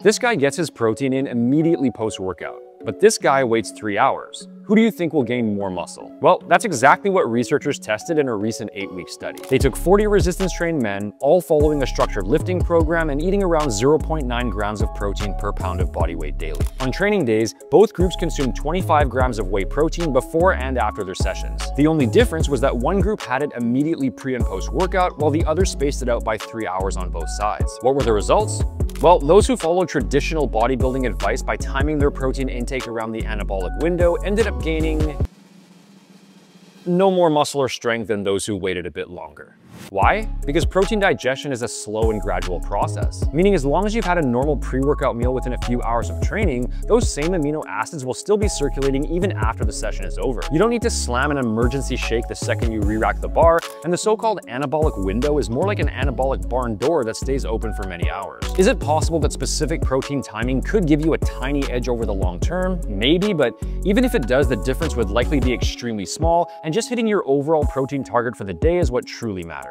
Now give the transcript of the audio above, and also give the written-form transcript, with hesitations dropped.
This guy gets his protein in immediately post-workout, but this guy waits 3 hours. Who do you think will gain more muscle? Well, that's exactly what researchers tested in a recent 8-week study. They took 40 resistance-trained men, all following a structured lifting program and eating around 0.9 grams of protein per pound of body weight daily. On training days, both groups consumed 25 grams of whey protein before and after their sessions. The only difference was that one group had it immediately pre- and post-workout, while the other spaced it out by 3 hours on both sides. What were the results? Well, those who followed traditional bodybuilding advice by timing their protein intake around the anabolic window ended up gaining no more muscle or strength than those who waited a bit longer. Why? Because protein digestion is a slow and gradual process, meaning as long as you've had a normal pre-workout meal within a few hours of training, those same amino acids will still be circulating even after the session is over. You don't need to slam an emergency shake the second you re-rack the bar, and the so-called anabolic window is more like an anabolic barn door that stays open for many hours. Is it possible that specific protein timing could give you a tiny edge over the long term? Maybe, but even if it does, the difference would likely be extremely small, and just hitting your overall protein target for the day is what truly matters.